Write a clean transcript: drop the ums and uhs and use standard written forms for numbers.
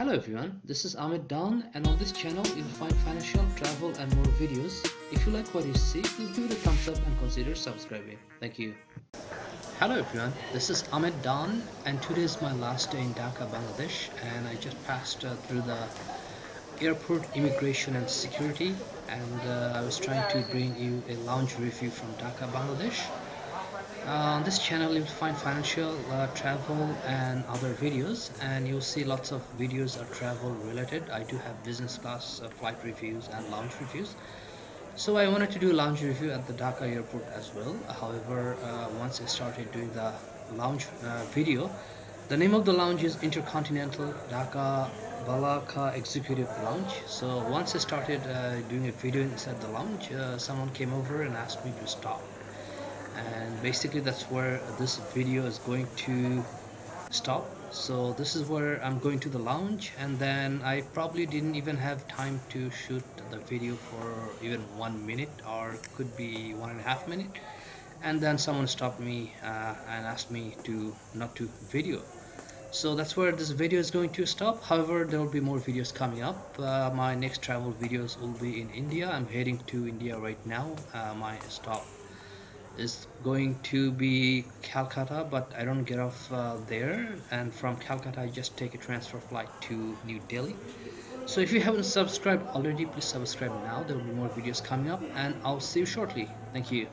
Hello everyone, this is Ahmed Dawn, and on this channel you'll find financial, travel and more videos. If you like what you see, please give it a thumbs up and consider subscribing. Thank you. Hello everyone, this is Ahmed Dawn, and today is my last day in Dhaka, Bangladesh, and I just passed through the airport immigration and security, and I was trying to bring you a lounge review from Dhaka, Bangladesh. On this channel you'll find financial, travel and other videos, and you'll see lots of videos are travel related. I do have business class flight reviews and lounge reviews. So I wanted to do a lounge review at the Dhaka airport as well. However, once I started doing the lounge video, the name of the lounge is Intercontinental Dhaka Balaka Executive Lounge. So once I started doing a video inside the lounge, someone came over and asked me to stop. And basically that's where this video is going to stop. So this is where I'm going to the lounge, and then I probably didn't even have time to shoot the video for even 1 minute, or could be 1.5 minutes, and then someone stopped me and asked me to not to video. So that's where this video is going to stop. However, there will be more videos coming up. My next travel videos will be in India. I'm heading to India right now. My stop is going to be Calcutta, but I don't get off there, and from Calcutta I just take a transfer flight to New Delhi. So if you haven't subscribed already, please subscribe now. There will be more videos coming up, and I'll see you shortly. Thank you.